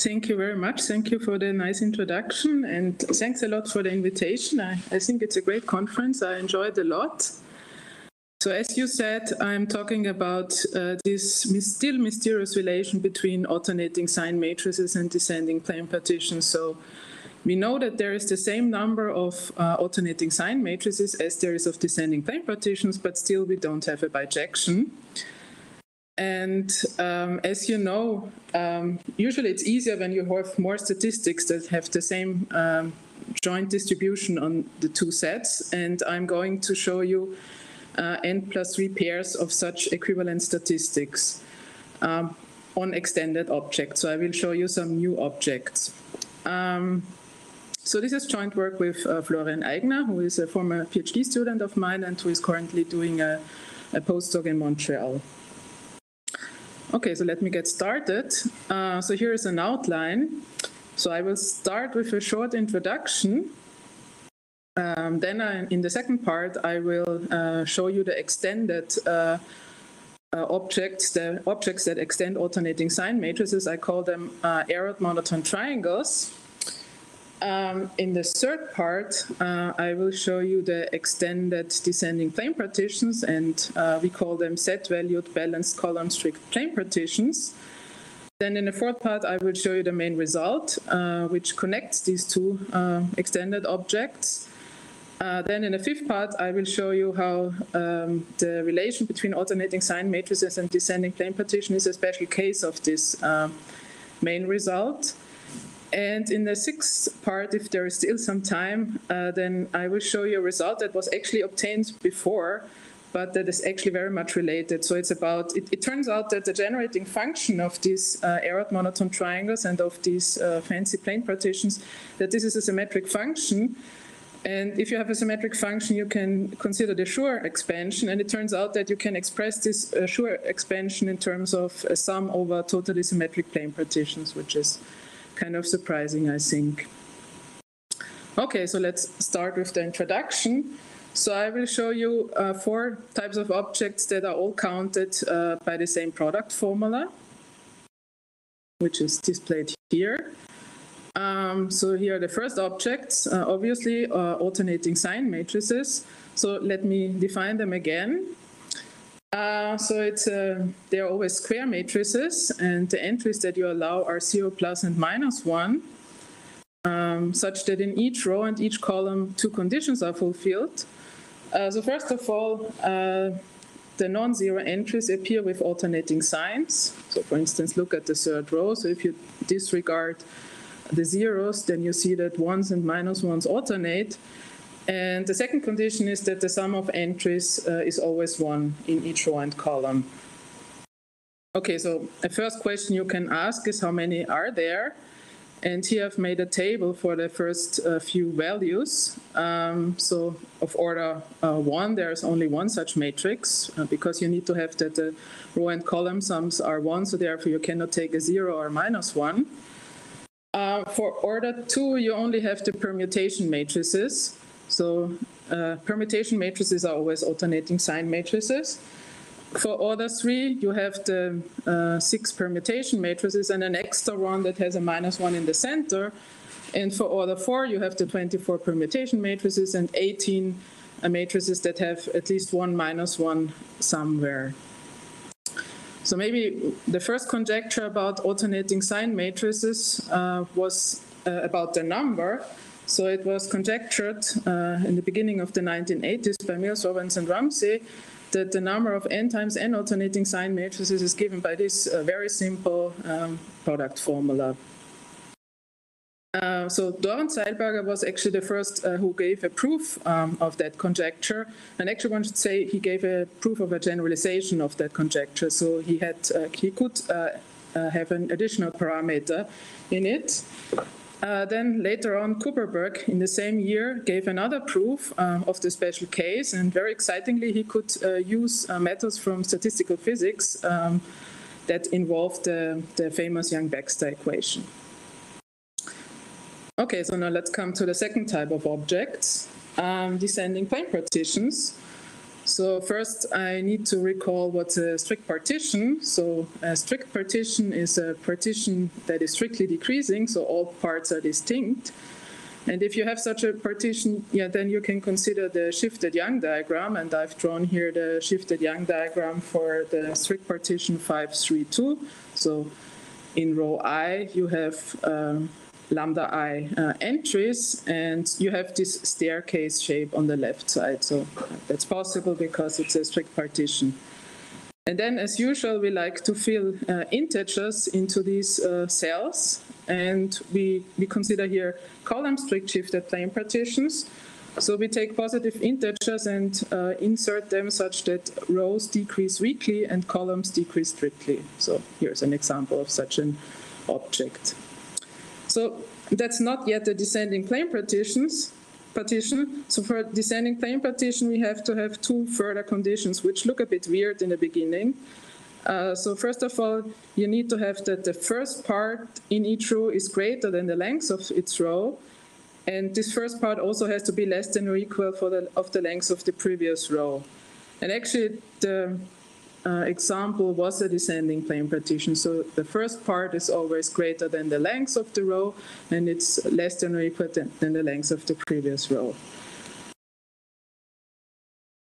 Thank you very much. Thank you for the nice introduction, and thanks a lot for the invitation. I think it's a great conference. I enjoyed a lot. So as you said, I'm talking about this still mysterious relation between alternating sign matrices and descending plane partitions. So we know that there is the same number of alternating sign matrices as there is of descending plane partitions, but still we don't have a bijection. And as you know, usually it's easier when you have more statistics that have the same joint distribution on the two sets. And I'm going to show you n+3 pairs of such equivalent statistics on extended objects. So I will show you some new objects. So this is joint work with Florian Aigner, who is a former PhD student of mine and who is currently doing a postdoc in Montreal. Okay, so let me get started. So here is an outline. So I will start with a short introduction. Then in the second part, I will show you the extended objects, the objects that extend alternating sign matrices. I call them arid monotone triangles. In the third part, I will show you the extended descending plane partitions, and we call them set-valued balanced column strict plane partitions. Then in the fourth part, I will show you the main result, which connects these two extended objects. Then in the fifth part, I will show you how the relation between alternating sign matrices and descending plane partition is a special case of this main result. And in the sixth part, if there is still some time, then I will show you a result that was actually obtained before, but that is actually very much related. So it's about, it turns out that the generating function of these arid monotone triangles and of these fancy plane partitions, that this is a symmetric function. And if you have a symmetric function, you can consider the Schur expansion. And it turns out that you can express this Schur expansion in terms of a sum over totally symmetric plane partitions, which is kind of surprising, I think. Okay, so let's start with the introduction. So I will show you four types of objects that are all counted by the same product formula, which is displayed here. So here are the first objects, obviously alternating sign matrices. So let me define them again. So they are always square matrices, and the entries that you allow are 0, plus, and minus 1, such that in each row and each column, two conditions are fulfilled. So first of all, the non-zero entries appear with alternating signs. So for instance, look at the third row. So if you disregard the zeros, then you see that ones and minus ones alternate. And the second condition is that the sum of entries is always 1 in each row and column. Okay, so the first question you can ask is how many are there? And here I've made a table for the first few values. So of order 1, there's only one such matrix, because you need to have that the row and column sums are 1, so therefore you cannot take a 0 or minus 1. For order 2, you only have the permutation matrices. So permutation matrices are always alternating sign matrices. For order 3, you have the 6 permutation matrices and an extra one that has a -1 in the center. And for order 4, you have the 24 permutation matrices and 18 matrices that have at least one -1 somewhere. So maybe the first conjecture about alternating sign matrices was about the number. So it was conjectured in the beginning of the 1980s by Mills, Robinson, and Ramsey that the number of n times n alternating sign matrices is given by this very simple product formula. So Doron Zeilberger was actually the first who gave a proof of that conjecture. And actually one should say he gave a proof of a generalization of that conjecture. So he could have an additional parameter in it. Then later on, Kuperberg, in the same year, gave another proof of the special case, and very excitingly, he could use methods from statistical physics that involved the famous Young-Baxter equation. Okay, so now let's come to the second type of objects, descending plane partitions. So first I need to recall what's a strict partition. So a strict partition is a partition that is strictly decreasing, so all parts are distinct. And if you have such a partition, then you can consider the shifted Young diagram, and I've drawn here the shifted Young diagram for the strict partition 5, 3, 2. So in row I you have lambda I entries, and you have this staircase shape on the left side. So that's possible because it's a strict partition. And then, as usual, we like to fill integers into these cells, and we consider here column strict shifted plane partitions. So we take positive integers and insert them such that rows decrease weakly and columns decrease strictly. So here's an example of such an object. So that's not yet a descending plane partition. So for descending plane partition, we have to have two further conditions, which look a bit weird in the beginning. So first of all, you need to have that the first part in each row is greater than the length of its row. And this first part also has to be less than or equal of the length of the previous row. And actually, the example was a descending plane partition. So the first part is always greater than the length of the row, and it's less than or equal than the length of the previous row.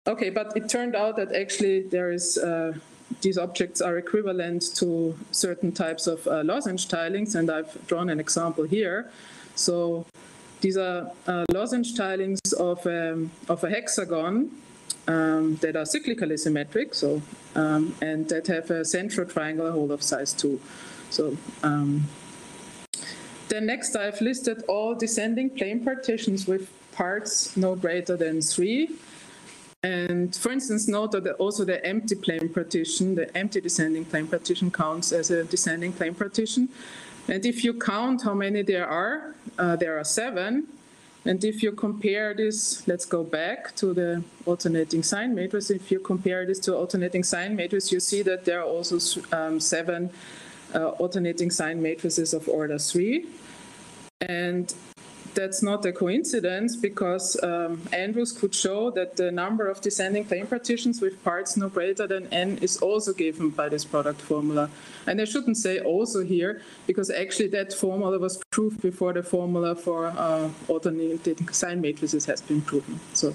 Okay, but it turned out that actually there is these objects are equivalent to certain types of lozenge tilings, and I've drawn an example here. So these are lozenge tilings of a hexagon that are cyclically symmetric, so and that have a central triangular hole of size 2. So then next I've listed all descending plane partitions with parts no greater than 3. And for instance, note that also the empty plane partition, the empty descending plane partition, counts as a descending plane partition. And if you count how many there are 7. And if you compare this, let's go back to the alternating sign matrix. If you compare this to alternating sign matrix, you see that there are also 7 alternating sign matrices of order 3. And that's not a coincidence, because Andrews could show that the number of descending plane partitions with parts no greater than n is also given by this product formula. And I shouldn't say also here, because actually that formula was proved before the formula for alternating sign matrices has been proven. So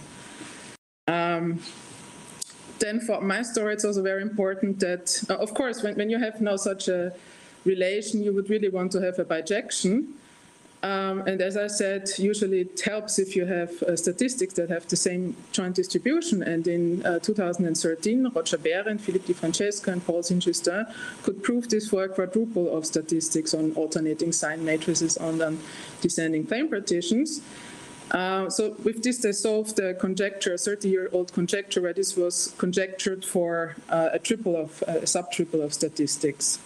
then for my story, it's also very important that, of course, when you have now such a relation, you would really want to have a bijection. And as I said, usually it helps if you have statistics that have the same joint distribution. And in 2013, Roger Behrend, Philippe Di Francesco, and Paul Zinn-Justin could prove this for a quadruple of statistics on alternating sign matrices on descending plane partitions. So with this, they solved the conjecture, a 30-year-old conjecture, where this was conjectured for a sub-triple of statistics.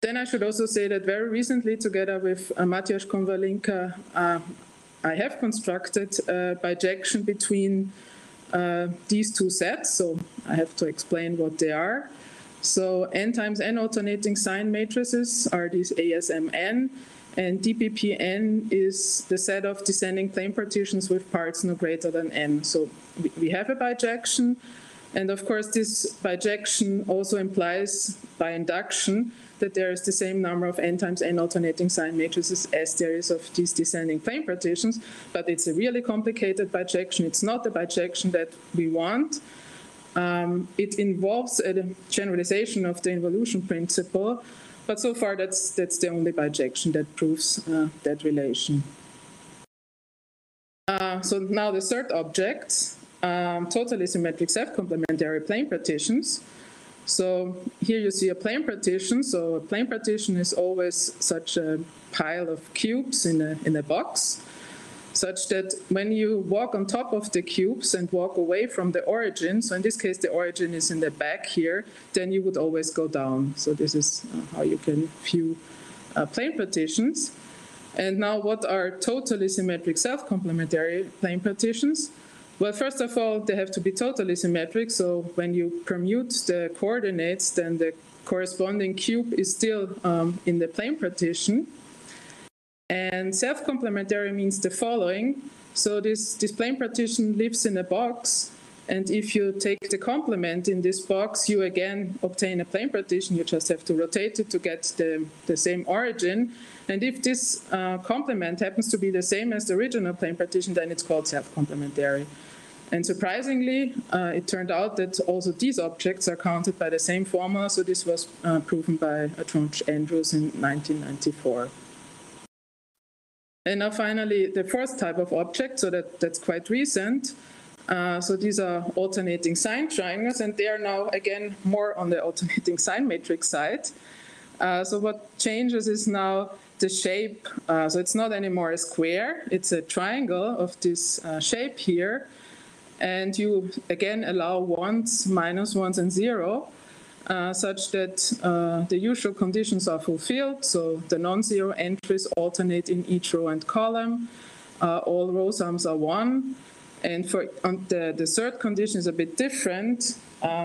Then I should also say that very recently, together with Matjaž Konvalinka, I have constructed a bijection between these two sets. So I have to explain what they are. So n times n alternating sign matrices are these ASMN, and DPPN is the set of descending plane partitions with parts no greater than n. So we have a bijection. And of course, this bijection also implies, by induction, that there is the same number of n times n alternating sign matrices as there is of these descending plane partitions. But it's a really complicated bijection. It's not the bijection that we want. It involves a generalization of the involution principle. But so far, that's the only bijection that proves that relation. So now the third object, totally symmetric self-complementary plane partitions. So here you see a plane partition. So a plane partition is always such a pile of cubes in a box, such that when you walk on top of the cubes and walk away from the origin, so in this case the origin is in the back here, then you would always go down. So this is how you can view plane partitions. And now what are totally symmetric self-complementary plane partitions? Well, first of all, they have to be totally symmetric. So when you permute the coordinates, then the corresponding cube is still in the plane partition. And self-complementary means the following. So this plane partition lives in a box. And if you take the complement in this box, you again obtain a plane partition. You just have to rotate it to get the same origin. And if this complement happens to be the same as the original plane partition, then it's called self-complementary. And surprisingly, it turned out that also these objects are counted by the same formula. So this was proven by Andrews in 1994. And now finally, the fourth type of object, so that's quite recent. So these are alternating sine triangles, and they are now, again, more on the alternating sine matrix side. So what changes is now the shape. So it's not anymore a square. It's a triangle of this shape here. And you, again, allow ones, minus ones, and zero, such that the usual conditions are fulfilled. So the non-zero entries alternate in each row and column. All row sums are one. And for the third condition is a bit different.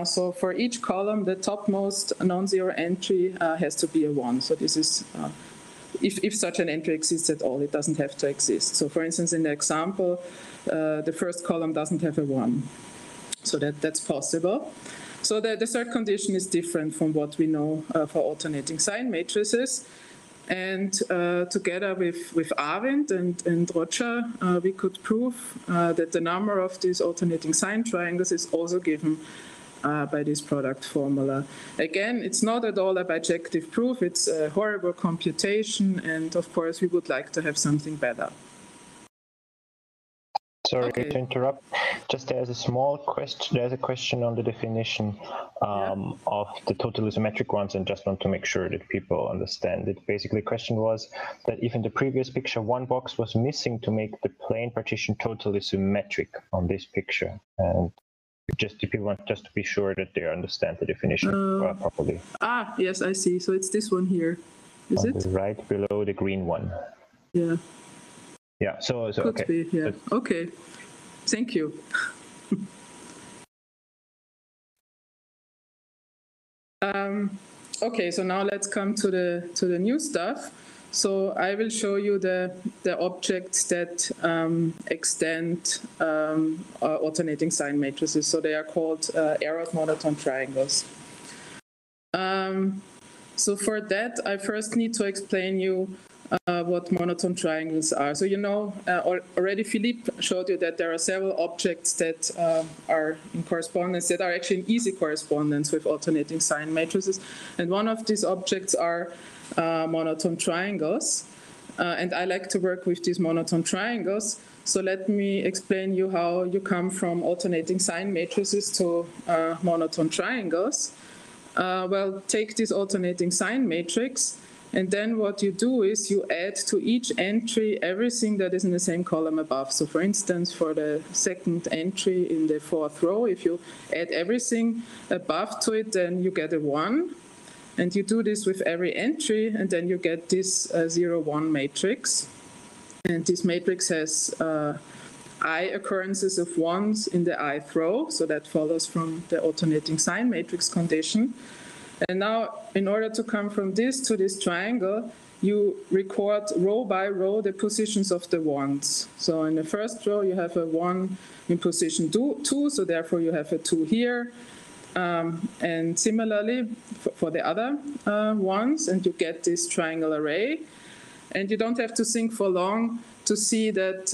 So for each column, the topmost non-zero entry has to be a 1. So this is, if such an entry exists at all, it doesn't have to exist. So for instance, in the example, the first column doesn't have a 1. So that's possible. So the third condition is different from what we know for alternating sine matrices. And together with Arvind and Roger, we could prove that the number of these alternating sine triangles is also given by this product formula. Again, it's not at all a bijective proof. It's a horrible computation. And of course, we would like to have something better. Sorry to interrupt. Just there's a small question. There's a question on the definition of the totally symmetric ones, and just want to make sure that people understand it. Basically, the question was that if in the previous picture one box was missing to make the plane partition totally symmetric on this picture, and just if you want just to be sure that they understand the definition properly. Ah, yes, I see. So it's this one here, is it? Right below the green one. Yeah. Yeah, so could okay. Be, yeah. Okay, thank you. Okay, so now let's come to the new stuff. So I will show you the objects that extend alternating sine matrices. So they are called Erod monotone triangles. So for that, I first need to explain you what monotone triangles are. So you know, already Philippe showed you that there are several objects that are in correspondence, that are actually in easy correspondence with alternating sine matrices. And one of these objects are monotone triangles. And I like to work with these monotone triangles. So let me explain you how you come from alternating sine matrices to monotone triangles. Well, take this alternating sine matrix. And then what you do is you add to each entry everything that is in the same column above. So for instance, for the second entry in the fourth row, if you add everything above to it, then you get a 1. And you do this with every entry, and then you get this 0, 1 matrix. And this matrix has I occurrences of 1s in the ith row. So that follows from the alternating sine matrix condition. And now, in order to come from this to this triangle, you record row by row the positions of the ones. So in the first row, you have a 1 in position 2, so therefore you have a 2 here. And similarly, for the other ones, and you get this triangle array. And you don't have to think for long to see that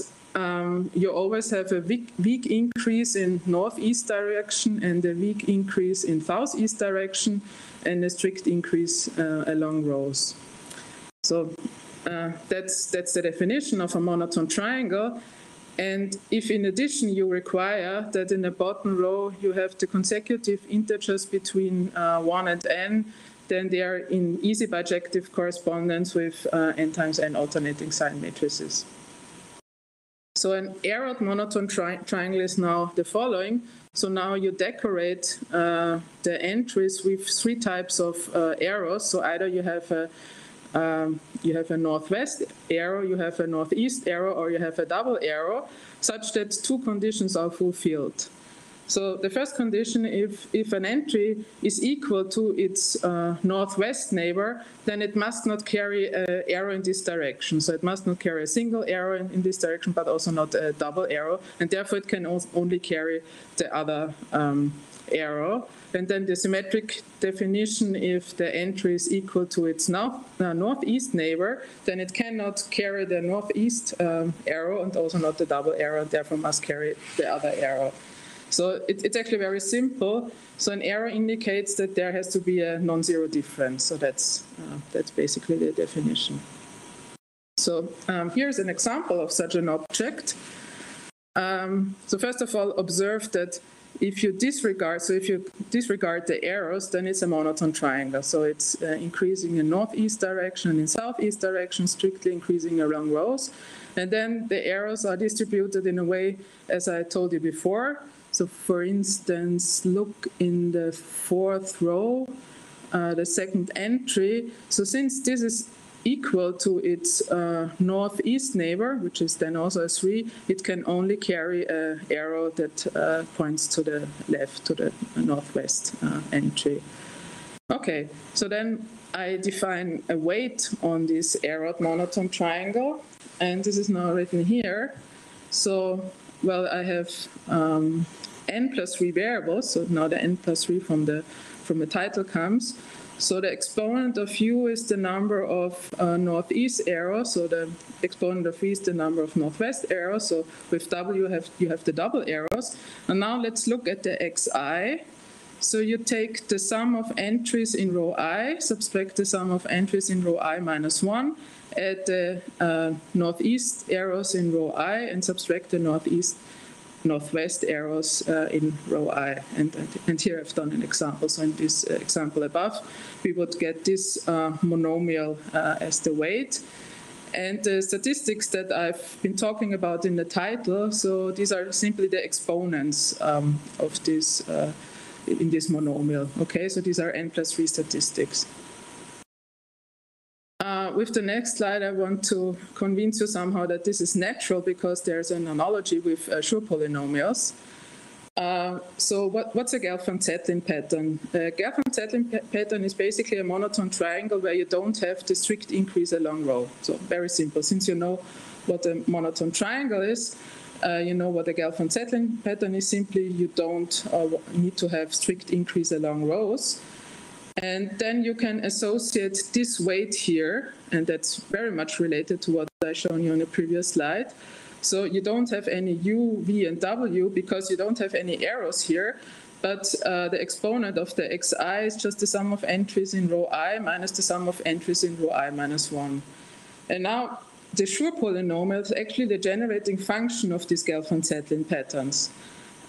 you always have a weak increase in northeast direction and a weak increase in southeast direction and a strict increase along rows. So that's the definition of a monotone triangle. And if in addition you require that in the bottom row you have the consecutive integers between 1 and n, then they are in easy bijective correspondence with n times n alternating sine matrices. So an Erod monotone triangle is now the following. So now you decorate the entries with 3 types of arrows. So either you have you have a northwest arrow, you have a northeast arrow, or you have a double arrow, such that two conditions are fulfilled. So the first condition, if an entry is equal to its northwest neighbor, then it must not carry an arrow in this direction. So it must not carry a single arrow in this direction, but also not a double arrow. And therefore, it can only carry the other arrow. And then the symmetric definition, if the entry is equal to its northeast neighbor, then it cannot carry the northeast arrow and also not the double arrow, and therefore must carry the other arrow. So it's actually very simple. So an arrow indicates that there has to be a non-zero difference. So that's basically the definition. So here's an example of such an object. So first of all, observe that if you disregard the arrows, then it's a monotone triangle. So it's increasing in northeast direction and in southeast direction, strictly increasing along rows. And then the arrows are distributed in a way, as I told you before. So for instance, look in the fourth row, the second entry. So since this is equal to its northeast neighbor, which is then also a 3, it can only carry an arrow that points to the left, to the northwest entry. Okay, so then I define a weight on this arrowed monotone triangle, and this is now written here. So, well, I have n+3 variables, so now the n+3 from the title comes. So the exponent of u is the number of northeast arrows. So the exponent of v is the number of northwest arrows. So with w you have the double arrows. And now let's look at the xi. So you take the sum of entries in row I, subtract the sum of entries in row I minus 1, add the northeast arrows in row I, and subtract the northwest arrows in row I. And here I've done an example. So in this example above, we would get this monomial as the weight. And the statistics that I've been talking about in the title, so these are simply the exponents of this in this monomial. Okay, so these are n+3 statistics. With the next slide, I want to convince you somehow that this is natural because there's an analogy with Schur polynomials. So what's a Gelfand–Tsetlin pattern? A Gelfand–Tsetlin pattern is basically a monotone triangle where you don't have the strict increase along row. So very simple. Since you know what a monotone triangle is, you know what a Gelfand–Tsetlin pattern is. Simply, you don't need to have strict increase along rows. And then you can associate this weight here, and that's very much related to what I showed you on the previous slide. So you don't have any u, v, and w because you don't have any arrows here, but the exponent of the xi is just the sum of entries in row I minus the sum of entries in row I minus 1. And now the Schur polynomial is actually the generating function of these Gelfand–Tsetlin patterns.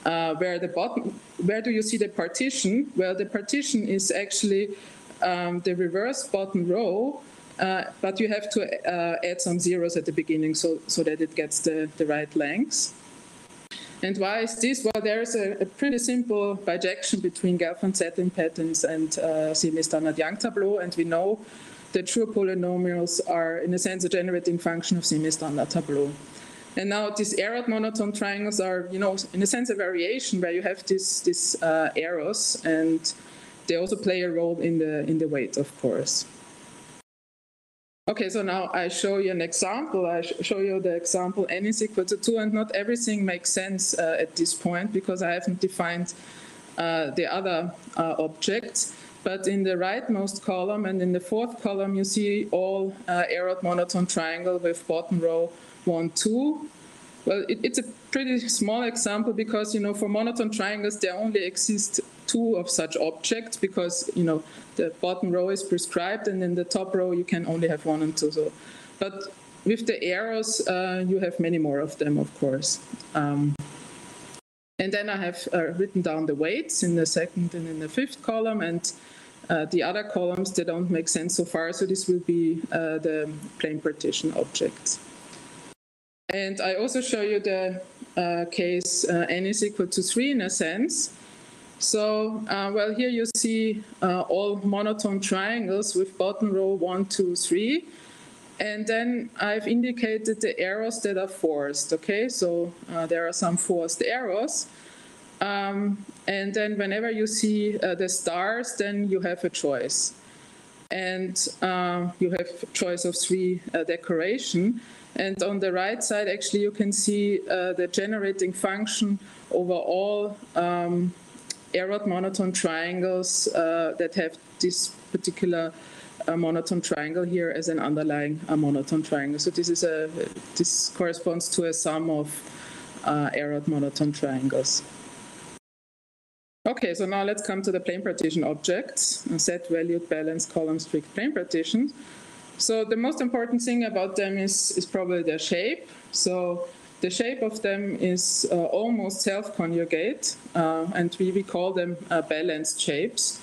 Where do you see the partition? Well, the partition is actually the reverse bottom row, but you have to add some zeros at the beginning so that it gets the right length. And why is this? Well, there is a pretty simple bijection between Gelfand–Tsetlin patterns and semi-standard Young tableau, and we know that Schur polynomials are, in a sense, a generating function of semi-standard tableau. And now these arrowed monotone triangles are, you know, in a sense a variation where you have these arrows, and they also play a role in the weight, of course. Okay, so now I show you an example. I show you the example n is equal to 2, and not everything makes sense at this point because I haven't defined the other objects. But in the rightmost column and in the fourth column, you see all arrowed monotone triangle with bottom row 1, 2. Well, it's a pretty small example because, you know, for monotone triangles, there only exist 2 of such objects because, you know, the bottom row is prescribed, and in the top row, you can only have 1 and 2. So, but with the arrows, you have many more of them, of course. And then I have written down the weights in the second and in the fifth column, and the other columns, they don't make sense so far. So this will be the plane partition objects. And I also show you the case n is equal to 3 in a sense. So, well, here you see all monotone triangles with bottom row 1, 2, 3. And then I've indicated the arrows that are forced, okay? So there are some forced arrows. And then whenever you see the stars, then you have a choice. And you have choice of three decoration. And on the right side, actually, you can see the generating function over all arrowed monotone triangles that have this particular monotone triangle here as an underlying monotone triangle. So this is a corresponds to a sum of arrowed monotone triangles. Okay, so now let's come to the plane partition objects and set valued balanced column strict plane partitions. So the most important thing about them is probably their shape. So the shape of them is almost self-conjugate, and we call them balanced shapes.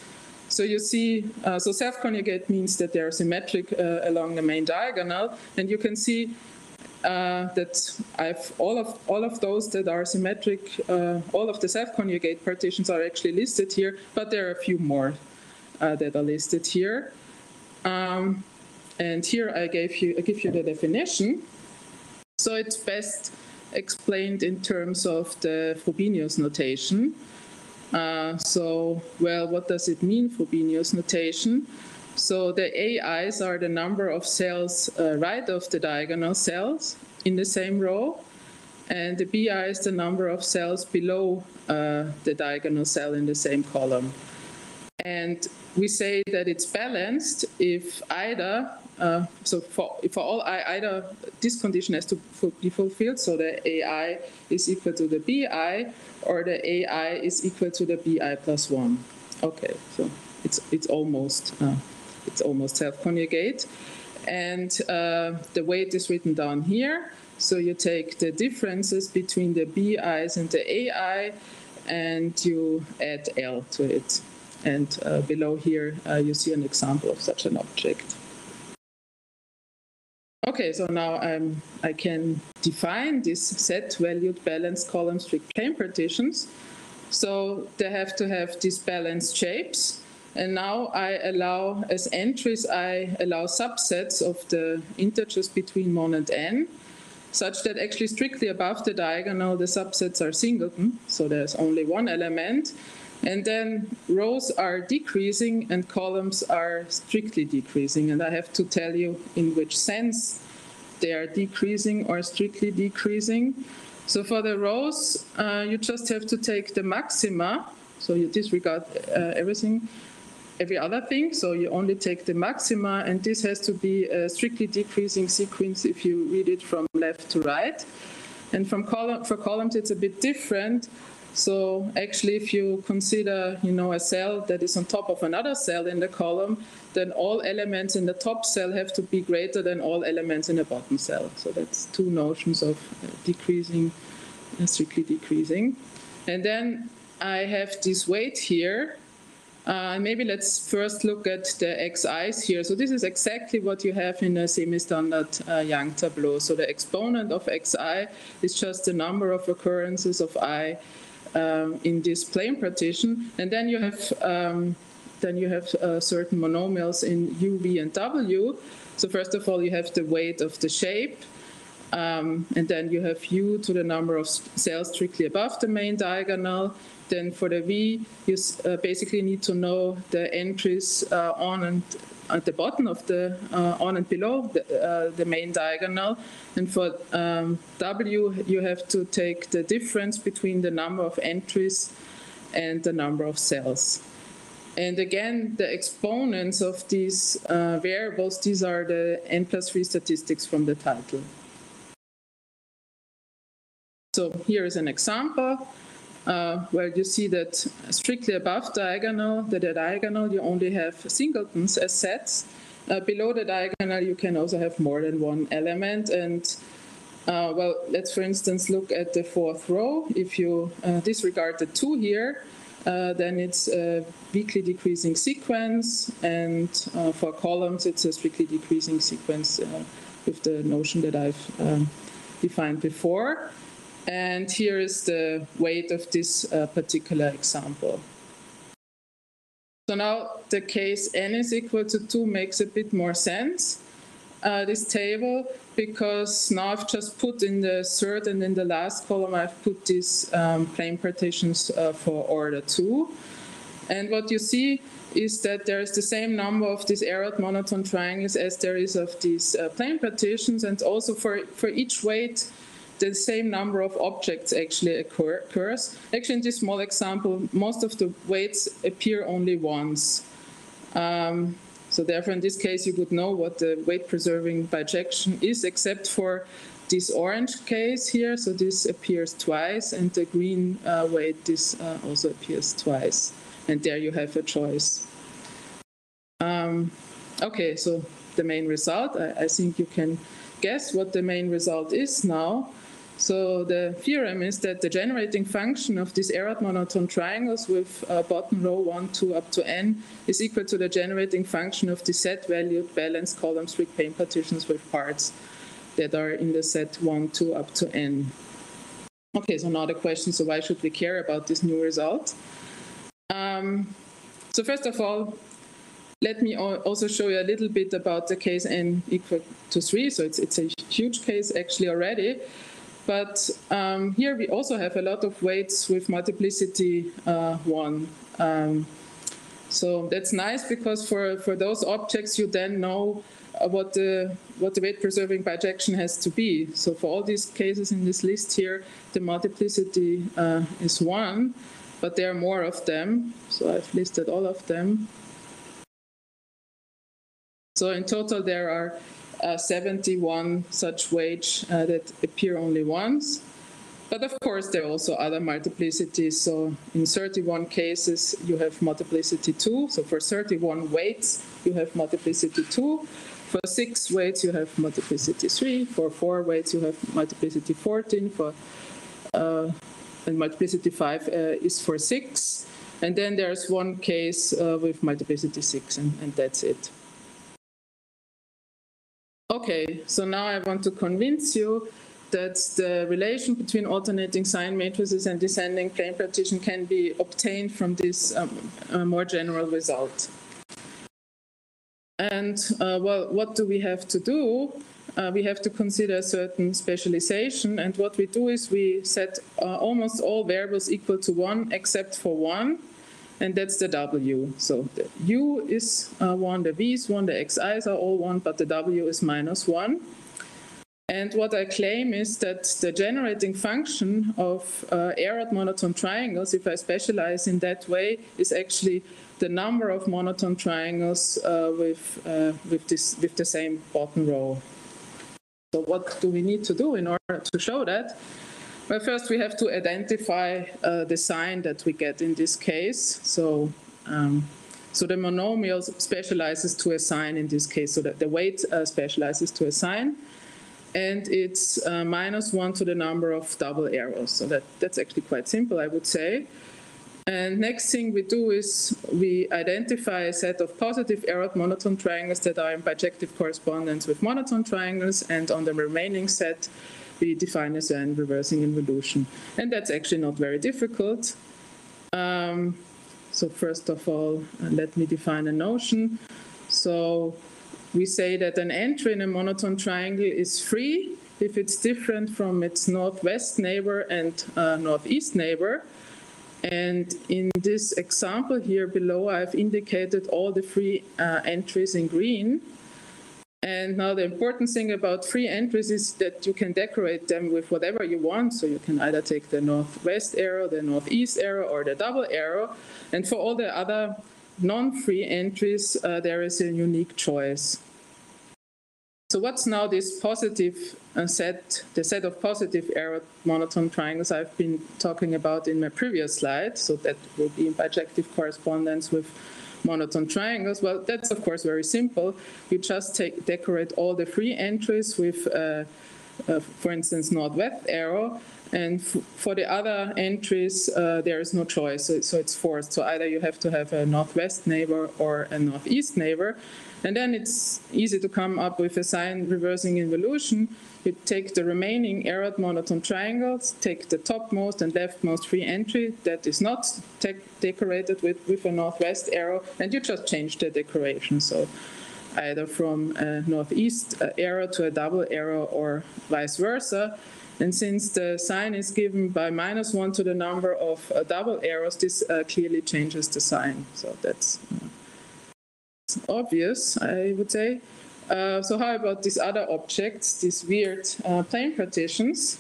So you see, so self-conjugate means that they are symmetric along the main diagonal, and you can see that I've all of those that are symmetric, all of the self-conjugate partitions are actually listed here, but there are a few more that are listed here. And here I give you the definition. So it's best explained in terms of the Frobenius notation. So, well, what does it mean, Frobenius notation? So the AIs are the number of cells right of the diagonal cells in the same row, and the BI is the number of cells below the diagonal cell in the same column. And we say that it's balanced if either, so for all I, either this condition has to be fulfilled, so the AI is equal to the BI, or the AI is equal to the BI plus 1. Okay, so it's almost self-conjugate. And the weight is written down here. So you take the differences between the BIs and the AI, and you add L to it. And below here, you see an example of such an object. Okay, so now I can define this set-valued balanced column strict plane partitions. So they have to have these balanced shapes. And now I allow, as entries, I allow subsets of the integers between 1 and n, such that actually strictly above the diagonal, the subsets are singleton, so there's only one element. And then rows are decreasing and columns are strictly decreasing. And I have to tell you in which sense they are decreasing or strictly decreasing. So for the rows, you just have to take the maxima. So you disregard every other thing. So you only take the maxima. And this has to be a strictly decreasing sequence if you read it from left to right. And for columns, it's a bit different. So actually, if you consider, you know, a cell that is on top of another cell in the column, then all elements in the top cell have to be greater than all elements in the bottom cell. So that's two notions of decreasing and strictly decreasing. And then I have this weight here. Maybe let's first look at the xi's here. So this is exactly what you have in a semi-standard Young tableau. So the exponent of xi is just the number of occurrences of I in this plane partition, and then you have certain monomials in u, v, and w. So first of all, you have the weight of the shape, and then you have u to the number of cells strictly above the main diagonal. Then for the v, you basically need to know the entries on and at the bottom of the on and below the main diagonal. And for w, you have to take the difference between the number of entries and the number of cells. And again, the exponents of these variables, these are the n+3 statistics from the title. So here is an example. Well, you see that strictly above diagonal, the diagonal, you only have singletons as sets. Below the diagonal, you can also have more than one element. And, well, let's, for instance, look at the fourth row. If you disregard the 2 here, then it's a weakly decreasing sequence. And for columns, it's a strictly decreasing sequence with the notion that I've defined before. And here is the weight of this particular example. So now the case n is equal to 2 makes a bit more sense, this table, because now I've just put in the third and in the last column, I've put these plane partitions for order 2. And what you see is that there is the same number of these arrowed monotone triangles as there is of these plane partitions, and also for each weight, the same number of objects actually occurs. Actually, in this small example, most of the weights appear only once. So therefore, in this case, you would know what the weight-preserving bijection is, except for this orange case here. So this appears twice, and the green weight, this also appears twice. And there you have a choice. Okay, so the main result, I think you can guess what the main result is now. So the theorem is that the generating function of these arrowed monotone triangles with bottom row 1, 2 up to n is equal to the generating function of the set-valued balanced columns with plane partitions with parts that are in the set 1, 2 up to n. Okay, so now the question, so why should we care about this new result? So first of all, let me also show you a little bit about the case n equal to 3. So it's a huge case actually already. But here we also have a lot of weights with multiplicity 1. So that's nice because for those objects you then know what the weight-preserving bijection has to be. So for all these cases in this list here, the multiplicity is 1, but there are more of them. So I've listed all of them. So in total, there are 71 such weights that appear only once. But of course, there are also other multiplicities. So in 31 cases, you have multiplicity 2. So for 31 weights, you have multiplicity 2. For 6 weights, you have multiplicity 3. For 4 weights, you have multiplicity 14. For and multiplicity 5 is for 6. And then there's one case with multiplicity 6, and that's it. Okay, so now I want to convince you that the relation between alternating sign matrices and descending plane partition can be obtained from this more general result. And well, what do we have to do? We have to consider a certain specialization, and what we do is we set almost all variables equal to 1 except for 1. And that's the W. So the U is 1, the V is 1, the Xi's are all 1, but the W is -1. And what I claim is that the generating function of arrowed monotone triangles, if I specialize in that way, is actually the number of monotone triangles with the same bottom row. So what do we need to do in order to show that? Well, first we have to identify the sign that we get in this case. So, so the monomial specializes to a sign in this case, so that the weight specializes to a sign. And it's -1 to the number of double arrows. So that's actually quite simple, I would say. And next thing we do is we identify a set of positive arrowed monotone triangles that are in bijective correspondence with monotone triangles, and on the remaining set, we define as an reversing involution. And that's actually not very difficult. So first of all, let me define a notion. So we say that an entry in a monotone triangle is free if it's different from its northwest neighbor and northeast neighbor. And in this example here below, I've indicated all the free entries in green. And now the important thing about free entries is that you can decorate them with whatever you want. So you can either take the northwest arrow, the northeast arrow, or the double arrow. And for all the other non-free entries, there is a unique choice. So what's now this positive set, the set of positive arrowed monotone triangles I've been talking about in my previous slide? So that will be in bijective correspondence with monotone triangles. Well, that's of course very simple. You just decorate all the free entries with for instance, northwest arrow. And for the other entries, there is no choice, so it's forced. So either you have to have a northwest neighbor or a northeast neighbor. And then it's easy to come up with a sign reversing involution. You take the remaining arrowed monotone triangles, take the topmost and leftmost free entry that is not decorated with a northwest arrow, and you just change the decoration. So either from a northeast arrow to a double arrow or vice versa. And since the sign is given by -1 to the number of double arrows, this clearly changes the sign. So that's obvious, I would say. So how about these other objects, these weird plane partitions?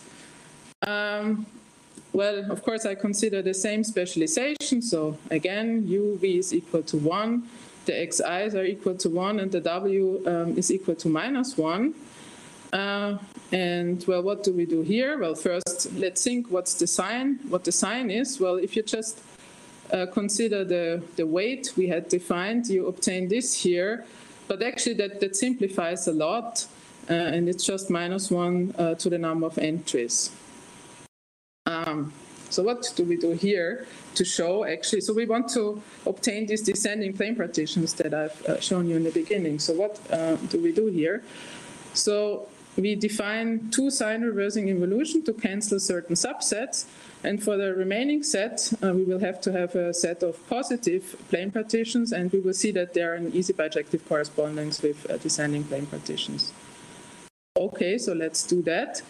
Well, of course, I consider the same specialization. So again, UV is equal to 1, the XIs are equal to 1, and the W is equal to -1. And well, what do we do here? Well, first, let's think what the sign is. Well, if you just consider the weight we had defined, you obtain this here. But actually, that simplifies a lot, and it's just -1 to the number of entries. So what do we do here to show, actually? So we want to obtain these descending plane partitions that I've shown you in the beginning. So what do we do here? So we define two sign reversing involution to cancel certain subsets. And for the remaining set, we will have to have a set of positive plane partitions, and we will see that there are an easy bijective correspondence with descending plane partitions. Okay, so let's do that.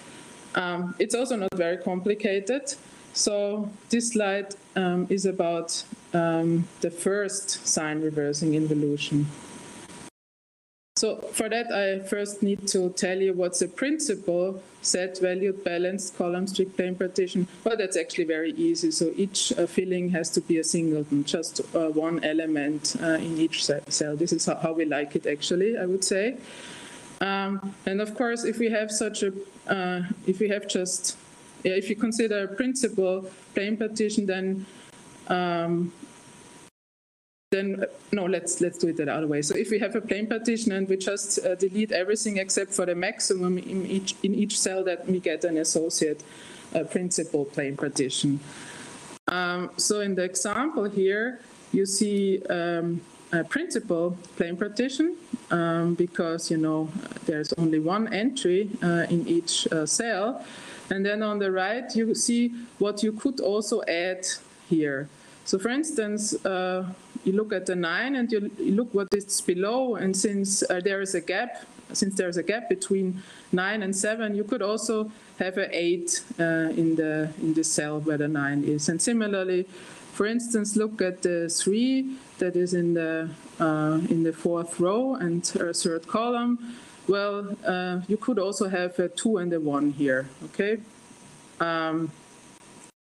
It's also not very complicated. So this slide is about the first sign reversing involution. So for that, I first need to tell you what's the principle set-valued balanced column-strict plane partition. Well, that's actually very easy. So each filling has to be a singleton, just one element in each cell. This is how we like it, actually, I would say. And of course, if we have such a, if you consider a principle plane partition, Then let's do it the other way. So if we have a plane partition and we just delete everything except for the maximum in each cell, that we get an associate principal plane partition. So in the example here, you see a principal plane partition because, you know, there's only one entry in each cell. And then on the right, you see what you could also add here. So for instance, you look at the 9 and you look what is below, and since there is a gap between 9 and 7, you could also have an 8 in the cell where the 9 is. And similarly, for instance, look at the 3 that is in the 4th row and 3rd column. Well, you could also have a 2 and a 1 here. Okay.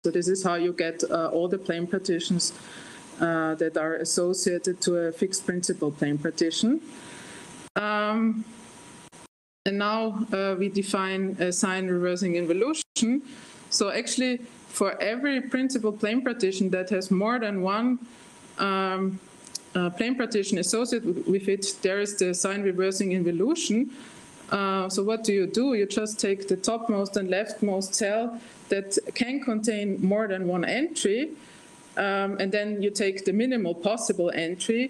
So this is how you get all the plane partitions that are associated to a fixed principal plane partition. And now we define a sign reversing involution. So actually, for every principal plane partition that has more than one plane partition associated with it, there is the sign reversing involution. So what do? You just take the topmost and leftmost cell that can contain more than one entry. And then you take the minimal possible entry,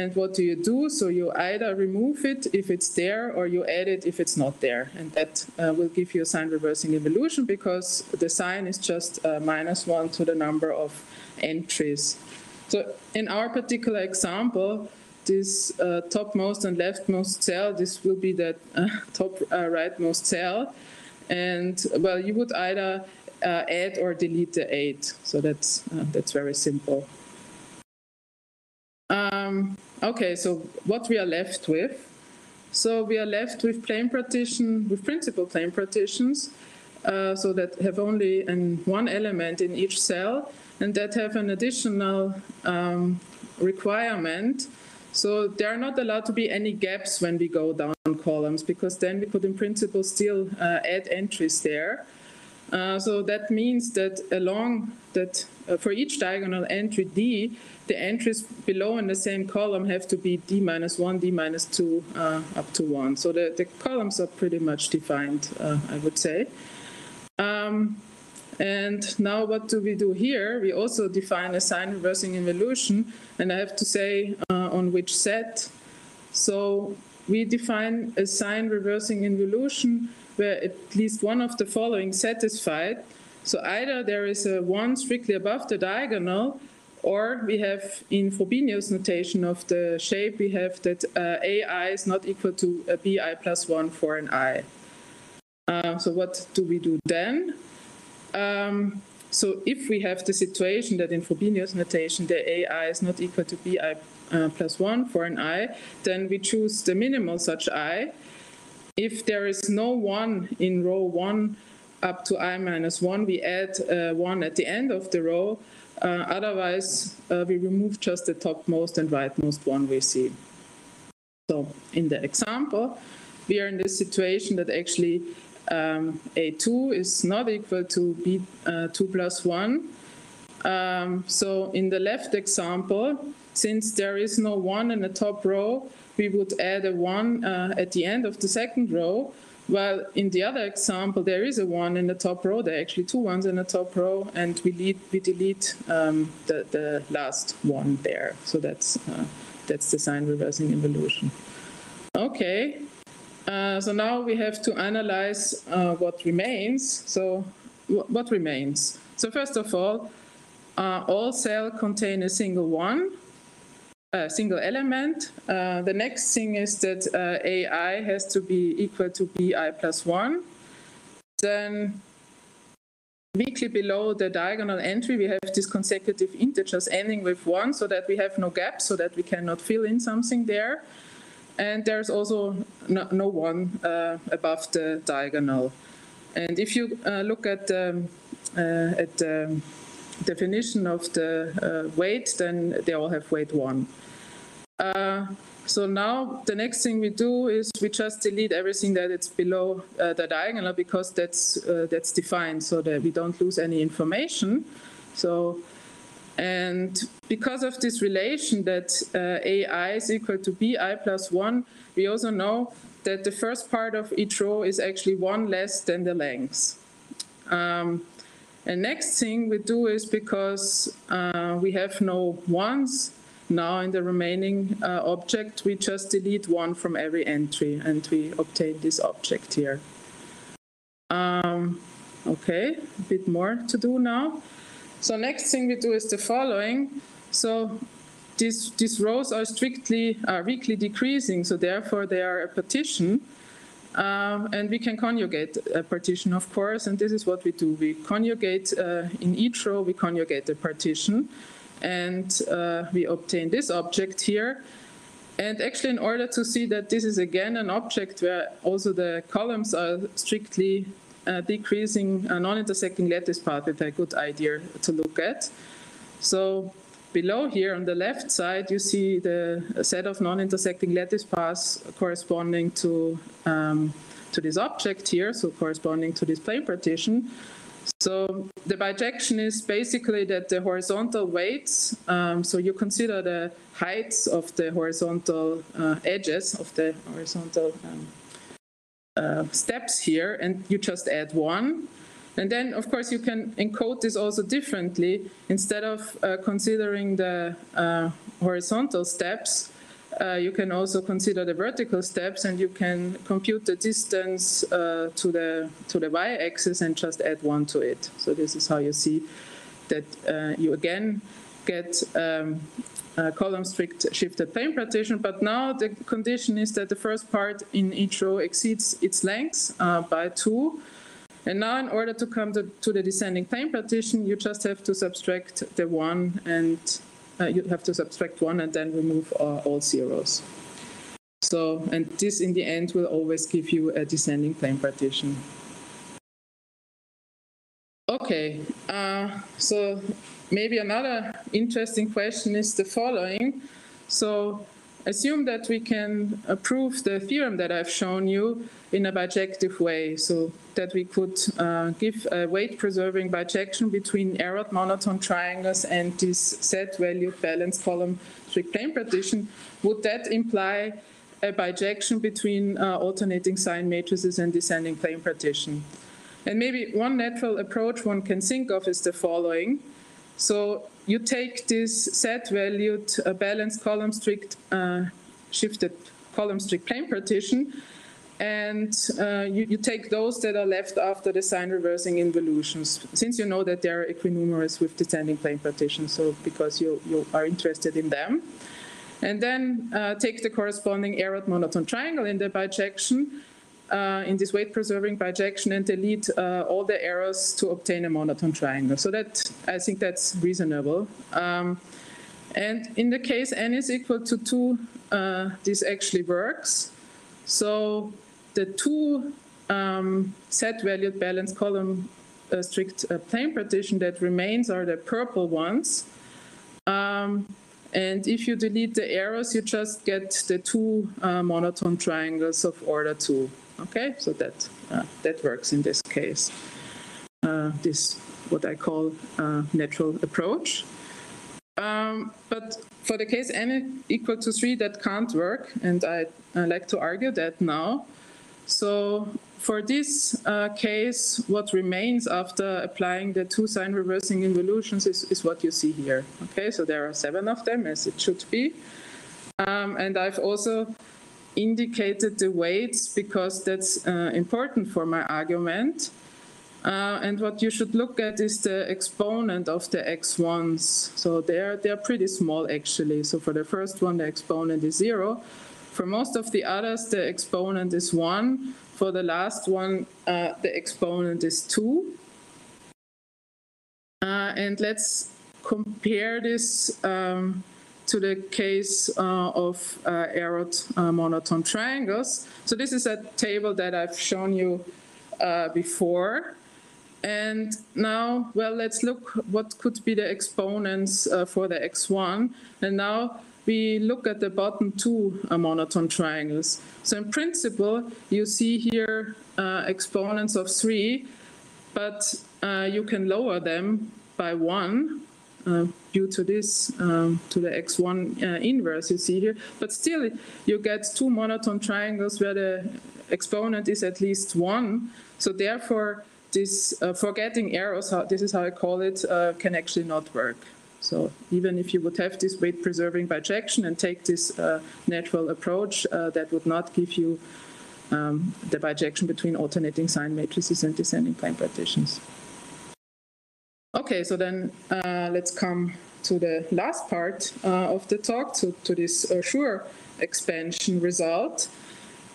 and what do? So you either remove it if it's there, or you add it if it's not there. And that will give you a sign reversing involution, because the sign is just -1 to the number of entries. So in our particular example, this topmost and leftmost cell, this will be the top rightmost cell. And well, you would either add or delete the 8. So that's very simple. Okay, so what we are left with. So we are left with plane partition, with principal plane partitions, so that have only one element in each cell, and that have an additional requirement. So there are not allowed to be any gaps when we go down columns, because then we could in principle still add entries there. So that means that along that for each diagonal entry d, the entries below in the same column have to be d minus 1, d minus 2, up to 1. So the columns are pretty much defined, I would say. And now what do we do here? We also define a sign reversing involution, and I have to say on which set. So we define a sign reversing involution where at least one of the following satisfied. So either there is a 1 strictly above the diagonal, or we have in Frobenius notation of the shape, we have that ai is not equal to bi plus 1 for an I. So what do we do then? So if we have the situation that in Frobenius notation the ai is not equal to bi plus 1 for an I, then we choose the minimal such I. If there is no 1 in row 1 up to I minus 1, we add 1 at the end of the row. Otherwise, we remove just the topmost and rightmost 1 we see. So in the example, we are in this situation that actually A2 is not equal to B2 plus 1. So in the left example, since there is no 1 in the top row, we would add a 1 at the end of the second row, while in the other example there is a 1 in the top row. There are actually 2 1s in the top row, and we delete the last 1 there. So that's the sign reversing involution. Okay, so now we have to analyze what remains. So what remains? So first of all cells contain a single one. Single element. The next thing is that ai has to be equal to bi plus 1. Then weakly below the diagonal entry, we have these consecutive integers ending with 1 so that we have no gap, so that we cannot fill in something there. And there's also no 1 above the diagonal. And if you look at the definition of the weight, then they all have weight 1. So now the next thing we do is we just delete everything that is below the diagonal, because that's defined, so that we don't lose any information. So, and because of this relation that ai is equal to bi plus 1, we also know that the first part of each row is actually 1 less than the length. And next thing we do is, because we have no 1s now in the remaining object, we just delete 1 from every entry, and we obtain this object here. Okay, a bit more to do now. So next thing we do is the following. So these rows are weakly decreasing, so therefore they are a partition. And we can conjugate a partition, of course, and this is what we do. We conjugate in each row, we conjugate the partition, and we obtain this object here. And actually, in order to see that this is again an object where also the columns are strictly decreasing, a non-intersecting lattice path, it's a good idea to look at. So below here on the left side, you see the set of non-intersecting lattice paths corresponding to this object here, so corresponding to this plane partition. So the bijection is basically that the horizontal weights, so you consider the heights of the horizontal edges of the horizontal steps here, and you just add 1. And then, of course, you can encode this also differently. Instead of considering the horizontal steps, you can also consider the vertical steps, and you can compute the distance to the y-axis and just add 1 to it. So this is how you see that you again get column strict shifted plane partition, but now the condition is that the first part in each row exceeds its length by 2. And now, in order to come to the descending plane partition, you just have to subtract the 1, and you have to subtract 1 and then remove all zeros. So, and this in the end will always give you a descending plane partition. Okay, so maybe another interesting question is the following. So assume that we can prove the theorem that I've shown you in a bijective way, so that we could give a weight-preserving bijection between error monotone triangles and this set-valued balance column strict plane partition. Would that imply a bijection between alternating sign matrices and descending plane partition? And maybe one natural approach one can think of is the following. So you take this set-valued balanced column strict shifted column strict plane partition, and you take those that are left after the sign reversing involutions, since you know that they are equinumerous with descending plane partition, so because you are interested in them. And then take the corresponding error monotone triangle in the bijection, in this weight-preserving bijection, and delete all the errors to obtain a monotone triangle. So that, I think that's reasonable. And in the case n is equal to 2, this actually works. So the two set-valued balanced column strict plane partition that remains are the purple ones. And if you delete the errors, you just get the two monotone triangles of order 2. Okay, so that that works in this case. This what I call natural approach. But for the case n equal to 3, that can't work, and I like to argue that now. So for this case, what remains after applying the two sign reversing involutions is what you see here. Okay, so there are 7 of them, as it should be, and I've also indicated the weights because that's important for my argument. And what you should look at is the exponent of the x1s. So they're pretty small, actually. So for the first one, the exponent is 0. For most of the others, the exponent is 1. For the last one, the exponent is 2. And let's compare this to the case of errant monotone triangles. So this is a table that I've shown you before. And now, well, let's look what could be the exponents for the x1. And now we look at the bottom 2 monotone triangles. So in principle, you see here exponents of 3, but you can lower them by 1 due to this, to the x1 inverse you see here. But still, you get 2 monotone triangles where the exponent is at least 1. So therefore, this forgetting errors, this is how I call it, can actually not work. So even if you would have this weight-preserving bijection and take this natural approach, that would not give you the bijection between alternating sign matrices and descending plane partitions. Okay, so then let's come to the last part of the talk, to this Schur expansion result,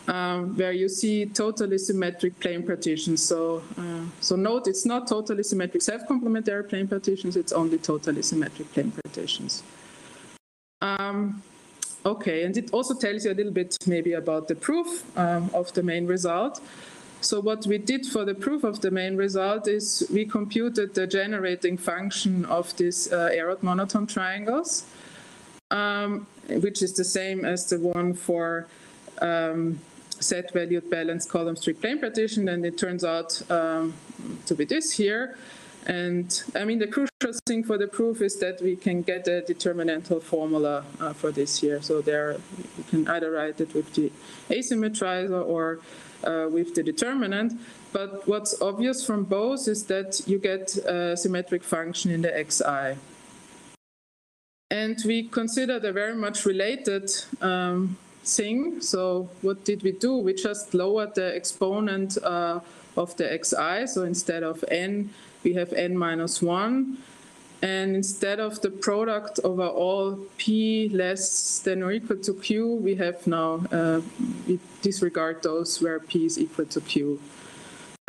where you see totally symmetric plane partitions. So, so note, it's not totally symmetric self-complementary plane partitions, it's only totally symmetric plane partitions. Okay, and it also tells you a little bit maybe about the proof of the main result. So what we did for the proof of the main result is we computed the generating function of these errant monotone triangles, which is the same as the one for set-valued balanced column strict plane partition, and it turns out to be this here. And I mean, the crucial thing for the proof is that we can get a determinantal formula for this here. So there, you can either write it with the asymmetrizer or with the determinant. But what's obvious from both is that you get a symmetric function in the xi. And we considered a very much related thing. So what did we do? We just lowered the exponent of the xi. So instead of n, we have n minus 1. And instead of the product over all p less than or equal to q, we have now, we disregard those where p is equal to q.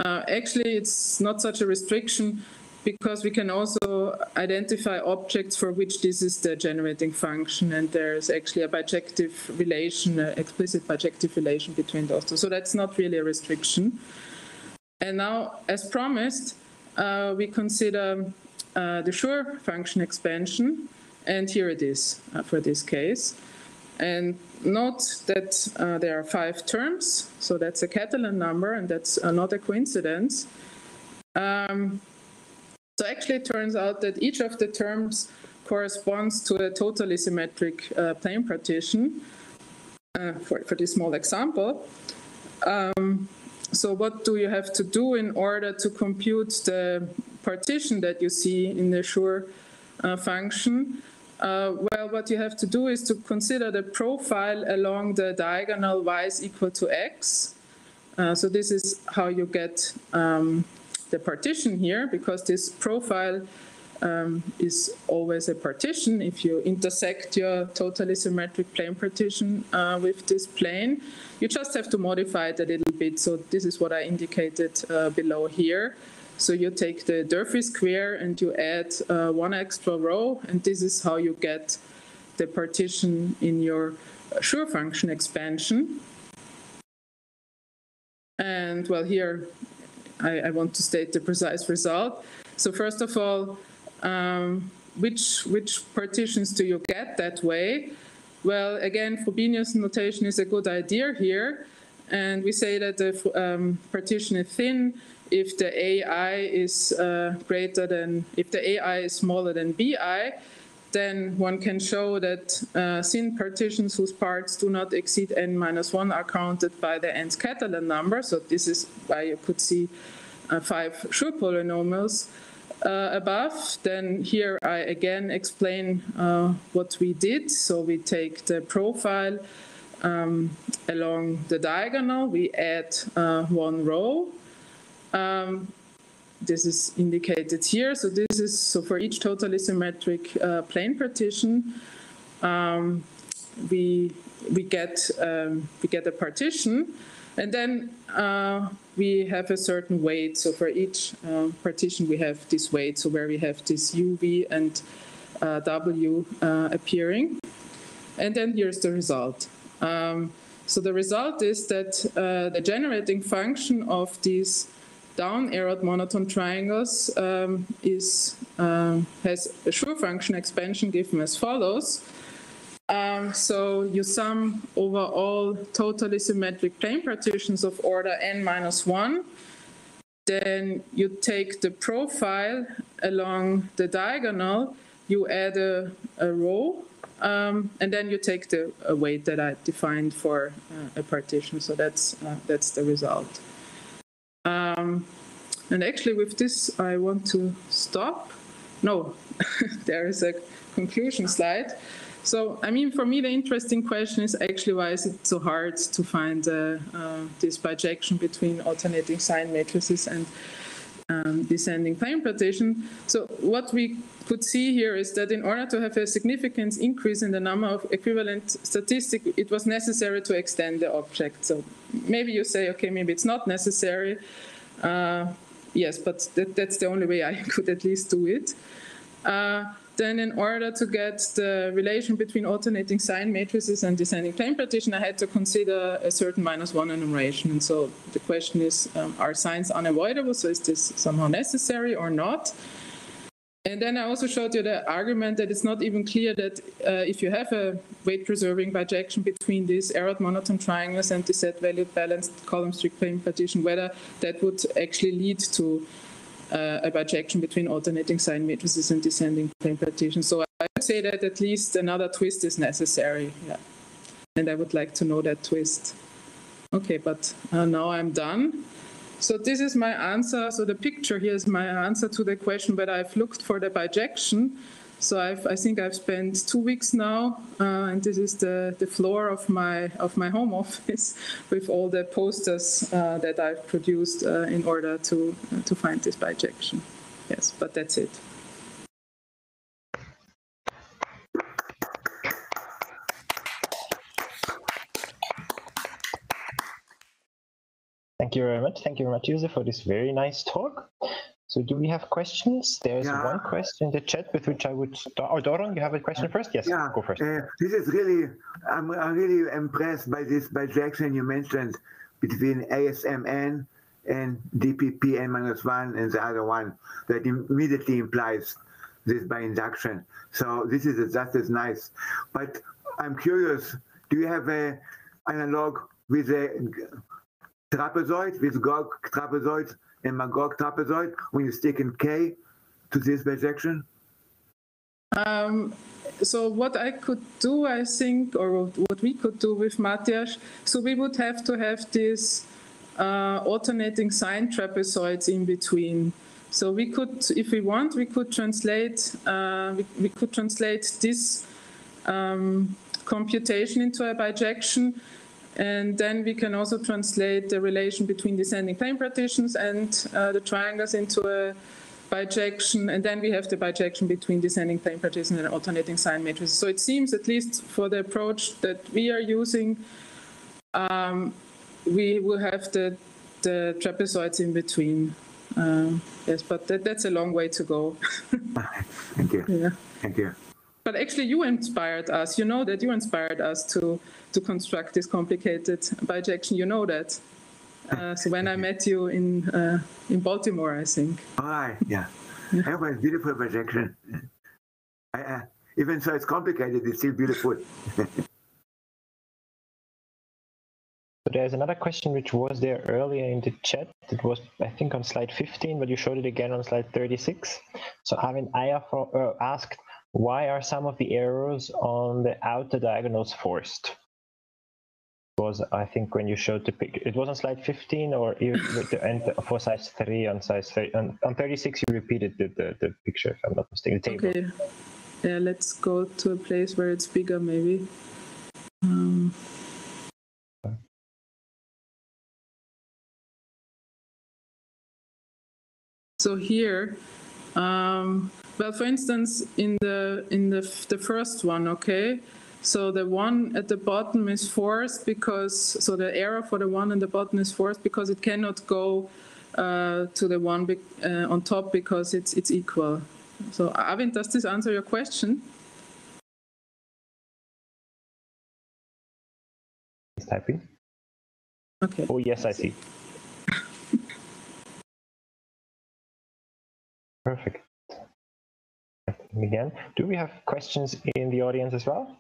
Actually, it's not such a restriction, because we can also identify objects for which this is the generating function, and there's actually a bijective relation, an explicit bijective relation between those two. So that's not really a restriction. And now, as promised, we consider the Schur function expansion, and here it is for this case. And note that there are 5 terms, so that's a Catalan number, and that's not a coincidence. So actually it turns out that each of the terms corresponds to a totally symmetric plane partition for this small example. So what do you have to do in order to compute the partition that you see in the Schur function? Well, what you have to do is to consider the profile along the diagonal y is equal to x. So this is how you get the partition here, because this profile is always a partition. If you intersect your totally symmetric plane partition with this plane, you just have to modify it a little bit. So this is what I indicated below here. So you take the Durfee square and you add one extra row, and this is how you get the partition in your Schur function expansion. And well, here I want to state the precise result. So first of all, which partitions do you get that way? Well, again, Frobenius notation is a good idea here. And we say that the partition is thin if the AI is if the AI is smaller than BI, then one can show that thin partitions whose parts do not exceed n-1 are counted by the nth Catalan number. So this is why you could see 5 Schur polynomials above. Then here I again explain what we did. So we take the profile along the diagonal, we add one row. This is indicated here. So this is for each totally symmetric plane partition, we get a partition, and then we have a certain weight. So for each partition we have this weight. So where we have this u, v, and w appearing, and then here's the result. So the result is that the generating function of these down-arrowed monotone triangles has a Schur function expansion given as follows. So you sum over all totally symmetric plane partitions of order n-1. Then you take the profile along the diagonal, you add a row, and then you take the weight that I defined for a partition. So that's the result. And actually with this I want to stop. No, there is a conclusion slide. So I mean, for me the interesting question is actually, why is it so hard to find this bijection between alternating sign matrices and descending plane partition? So what we could see here is that in order to have a significant increase in the number of equivalent statistics, it was necessary to extend the object. So maybe you say, okay, maybe it's not necessary. Yes, but that's the only way I could at least do it. Then in order to get the relation between alternating sign matrices and descending plane partition, I had to consider a certain -1 enumeration. And so the question is, are signs unavoidable? So is this somehow necessary or not? And then I also showed you the argument that it's not even clear that if you have a weight-preserving bijection between these arrowed monotone triangles and the set-valued balanced column-strict plane partition, whether that would actually lead to a bijection between alternating sign matrices and descending plane partition. So I would say that at least another twist is necessary. Yeah. And I would like to know that twist. Okay, but now I'm done. So this is my answer. So the picture here is my answer to the question whether I've looked for the bijection. So I think I've spent 2 weeks now, and this is the floor of my home office with all the posters that I've produced in order to find this bijection. Yes, but that's it. Thank you very much. Thank you very much, Josef, for this very nice talk. So do we have questions? There's one question in the chat with which I would start. Oh, Doron, you have a question first? Yes, go first. This is really, I'm really impressed by this bijection you mentioned between ASMN and DPPN-1 and the other one that immediately implies this by induction. So this is just as nice. But I'm curious, Do you have an analog with a trapezoid, with Gog trapezoid and Magog trapezoid, when you stick in K to this bisection? So what I could do, I think, or what we could do with Matjaž, so we would have to have these alternating sine trapezoids in between. So we could, if we want, we could translate this computation into a bijection, and then we can also translate the relation between descending plane partitions and the triangles into a bijection, and then we have the bijection between descending plane partitions and alternating sign matrices. So it seems, at least for the approach that we are using, we will have the trapezoids in between. Yes, but that's a long way to go. Thank you. Yeah. Thank you. But actually, you inspired us. You know that you inspired us to construct this complicated bijection. You know that. So when I met you in Baltimore, I think. All right. Yeah. Yeah. That was a beautiful bijection. Even so, it's complicated. It's still beautiful. So there's another question which was there earlier in the chat. It was, I think, on slide 15, but you showed it again on slide 36. So Arvind Iyer asked, why are some of the errors on the outer diagonals forced? It was, I think, when you showed the picture, it was on slide 15, or for size 3 on size 3. On 36, you repeated the picture, if I'm not mistaken, the table. Okay. Yeah, let's go to a place where it's bigger, maybe. So here, well, for instance, in the first one, okay, so the one at the bottom is forced because, so the error for the one at the bottom is forced because it cannot go to the one on top because it's equal. So Arvind, does this answer your question? He's typing. Okay. Oh yes, I see. Perfect. Again, do we have questions in the audience as well?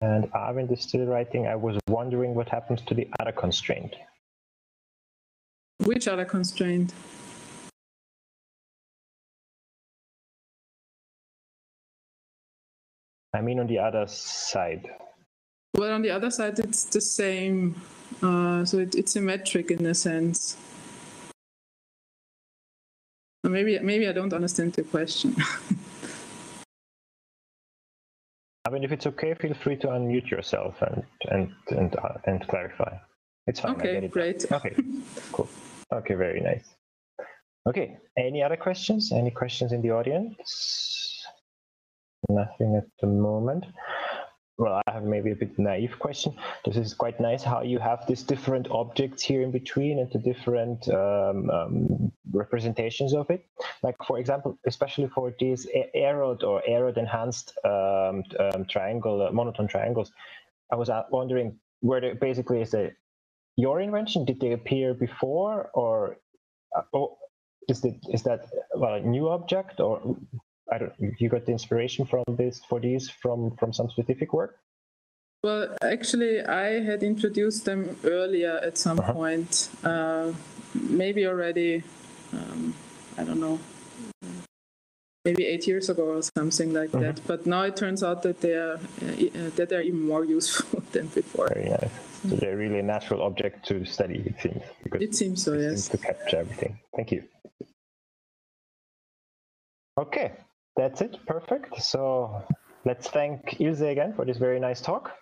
And Arvind is still writing, I was wondering what happens to the other constraint. Which other constraint? I mean on the other side. Well, on the other side it's the same, so it's symmetric in a sense. Maybe I don't understand the question. I mean, if it's okay, feel free to unmute yourself and clarify. It's fine. Okay, I get it. Great. Okay, cool. Okay, very nice. Okay, any other questions? Any questions in the audience? Nothing at the moment. Well, I have maybe a bit naive question. This is quite nice how you have these different objects here in between and the different representations of it. Like, for example, especially for these arrowed or arrowed enhanced monotone triangles, I was wondering where they basically is your invention. Did they appear before, or is that, well, a new object, or? I don't. You got the inspiration from this from some specific work? Well, actually, I had introduced them earlier at some point, maybe already. I don't know, maybe 8 years ago or something like that. But now it turns out that they are even more useful than before. Very nice. So they're really a natural object to study. It seems. It seems so. Yes. To capture everything. Thank you. Okay. That's it. Perfect. So let's thank Ilse again for this very nice talk.